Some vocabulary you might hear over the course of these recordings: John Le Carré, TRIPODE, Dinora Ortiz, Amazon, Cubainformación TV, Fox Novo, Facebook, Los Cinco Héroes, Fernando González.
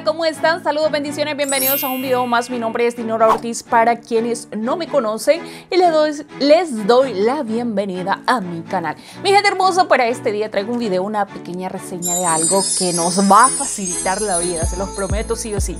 Hola, ¿cómo están? Saludos, bendiciones, bienvenidos a un video más. Mi nombre es Dinora Ortiz para quienes no me conocen y les doy la bienvenida a mi canal. Mi gente hermosa, para este día traigo un video, una pequeña reseña de algo que nos va a facilitar la vida, se los prometo sí o sí.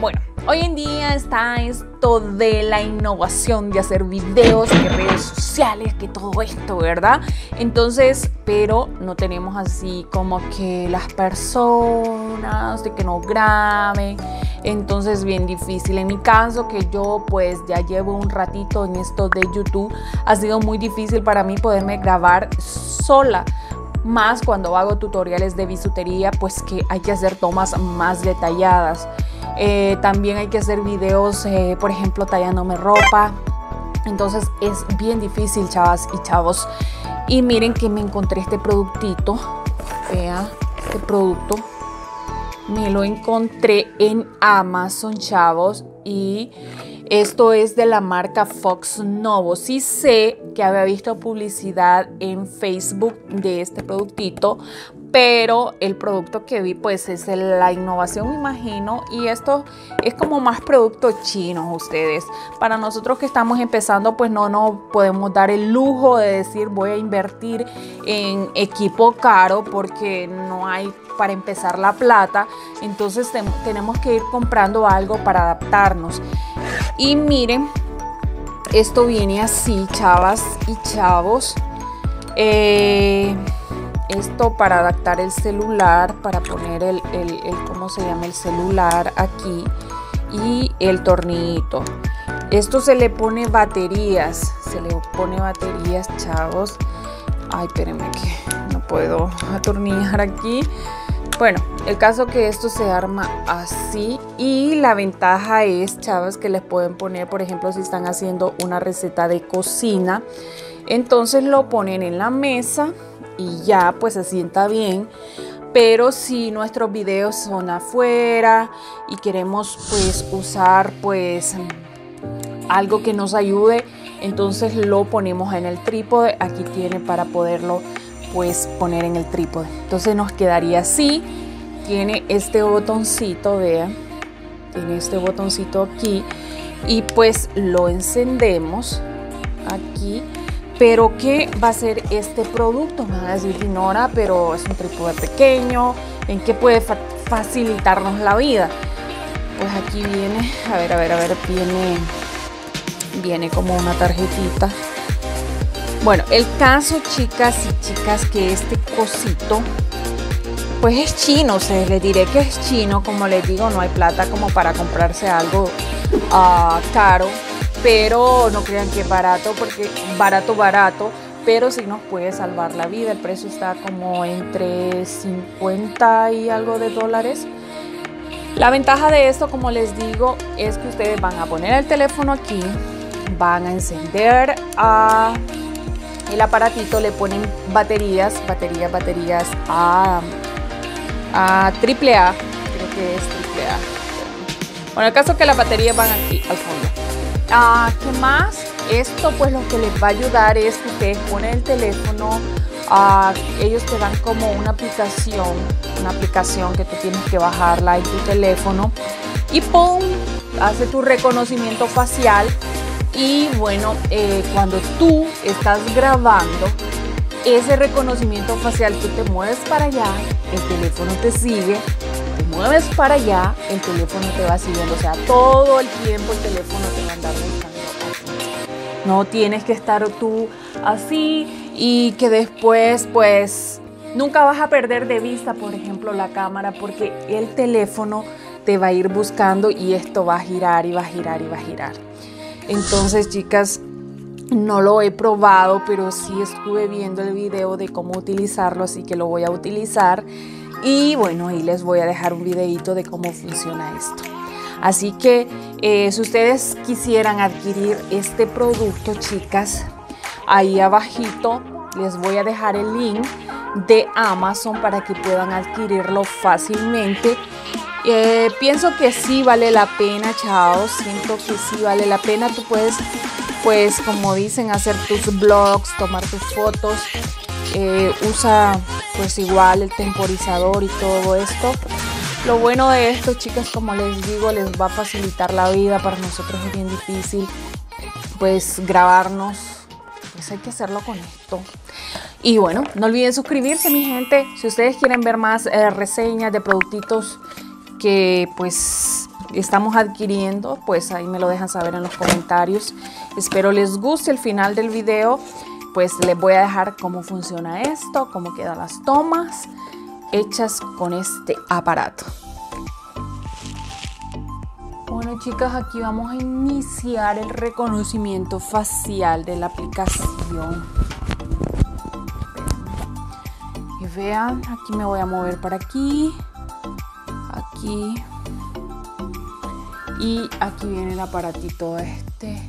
Bueno, hoy en día está esto de la innovación, de hacer videos, de redes sociales, que todo esto, ¿verdad? Entonces, pero no tenemos así como que las personas, de que nos graben. Entonces, bien difícil. En mi caso, que yo pues ya llevo un ratito en esto de YouTube, ha sido muy difícil para mí poderme grabar sola. Más cuando hago tutoriales de bisutería, pues que hay que hacer tomas más detalladas. También hay que hacer videos, por ejemplo, tallándome ropa. Entonces es bien difícil, chavas y chavos. Y miren que me encontré este productito. Vea, este producto me lo encontré en Amazon, chavos. Y esto es de la marca Fox Novo. Sí sé que había visto publicidad en Facebook de este productito, pero el producto que vi pues es la innovación, me imagino, y esto es como más productos chinos, ustedes. Para nosotros que estamos empezando pues no nos podemos dar el lujo de decir voy a invertir en equipo caro porque no hay para empezar la plata, entonces tenemos que ir comprando algo para adaptarnos. Y miren, esto viene así, chavas y chavos. Esto para adaptar el celular, para poner el ¿cómo se llama? El celular aquí y el tornillito. Esto se le pone baterías, chavos. Ay, espérenme que no puedo atornillar aquí. Bueno, el caso que esto se arma así, y la ventaja es, chavos, que les pueden poner, por ejemplo, si están haciendo una receta de cocina, entonces lo ponen en la mesa y ya pues se sienta bien. Pero si nuestros videos son afuera y queremos pues usar pues algo que nos ayude, entonces lo ponemos en el trípode. Aquí tiene para poderlo pues poner en el trípode, entonces nos quedaría así. Tiene este botoncito, vean, tiene este botoncito aquí y pues lo encendemos aquí. Pero ¿qué va a ser este producto? Me van a decir, Dinora, pero es un trípode pequeño, ¿en qué puede facilitarnos la vida? Pues aquí viene, a ver, viene como una tarjetita. Bueno, el caso, chicas y chicas, que este cosito pues es chino, o sea, les diré que es chino. Como les digo, no hay plata como para comprarse algo caro, pero no crean que es barato, porque barato, pero sí nos puede salvar la vida. El precio está como entre 50 y algo de dólares. La ventaja de esto, como les digo, es que ustedes van a poner el teléfono aquí, van a encender el aparatito, le ponen baterías a AAA, creo que es AAA. Bueno, el caso es que las baterías van aquí al fondo. ¿Qué más? Esto pues lo que les va a ayudar es que ustedes ponen el teléfono, ellos te dan como una aplicación que tú tienes que bajarla en tu teléfono y ¡pum! Hace tu reconocimiento facial. Y bueno, cuando tú estás grabando ese reconocimiento facial, tú te mueves para allá, el teléfono te sigue, te mueves para allá, el teléfono te va siguiendo, o sea, todo el tiempo el teléfono te va a andar buscando así. No tienes que estar tú así, y que después pues nunca vas a perder de vista, por ejemplo, la cámara, porque el teléfono te va a ir buscando y esto va a girar y va a girar y va a girar. Entonces, chicas, no lo he probado, pero sí estuve viendo el video de cómo utilizarlo, así que lo voy a utilizar. Y bueno, ahí les voy a dejar un videito de cómo funciona esto. Así que si ustedes quisieran adquirir este producto, chicas, ahí abajito les voy a dejar el link de Amazon para que puedan adquirirlo fácilmente. Pienso que sí vale la pena, chavos, siento que sí vale la pena. Tú puedes, pues como dicen, hacer tus vlogs, tomar tus fotos. Usa pues igual el temporizador y todo esto, Lo bueno de esto, chicas, como les digo, les va a facilitar la vida. Para nosotros es bien difícil, pues, grabarnos. Pues hay que hacerlo con esto. Y bueno, no olviden suscribirse, mi gente. Si ustedes quieren ver más reseñas de productitos que, pues, estamos adquiriendo, pues ahí me lo dejan saber en los comentarios. Espero les guste. El final del video, pues, les voy a dejar cómo funciona esto, cómo quedan las tomas hechas con este aparato. Bueno, chicas, aquí vamos a iniciar el reconocimiento facial de la aplicación. Y vean, aquí me voy a mover para aquí, aquí, y aquí viene el aparatito este.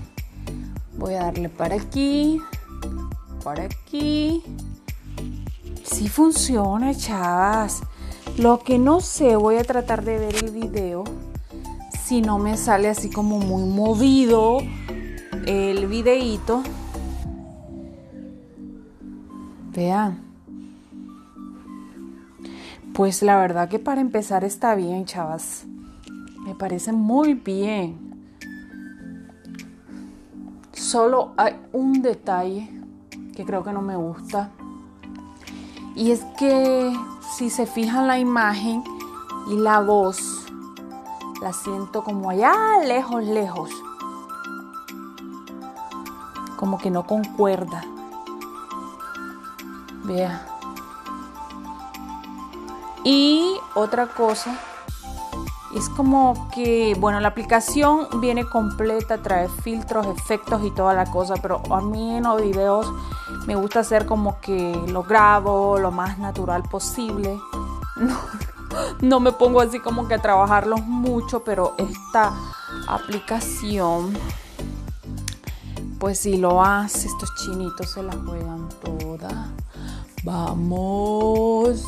Voy a darle para aquí, para aquí. Sí funciona, chavas. Lo que no sé, voy a tratar de ver el video. Si no me sale así como muy movido el videíto. Vean. Pues la verdad que para empezar está bien, chavas. Me parece muy bien. Solo hay un detalle que creo que no me gusta. Y es que si se fijan, la imagen y la voz la siento como allá lejos, lejos. Como que no concuerda. Vea. Y otra cosa es como que, bueno, la aplicación viene completa, trae filtros, efectos y toda la cosa, pero a mí en los videos me gusta hacer como que lo grabo lo más natural posible. No me pongo así como que a trabajarlos mucho, pero esta aplicación, pues sí lo hace. Estos chinitos se la juegan toda. Vamos.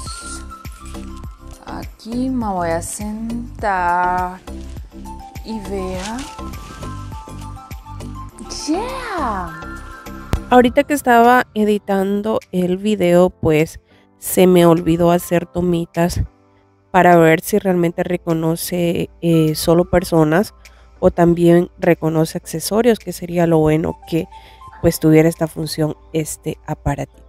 Aquí me voy a sentar. Y vea. ¡Yeah! Ahorita que estaba editando el video, pues se me olvidó hacer tomitas para ver si realmente reconoce solo personas o también reconoce accesorios, que sería lo bueno que pues tuviera esta función este aparatito.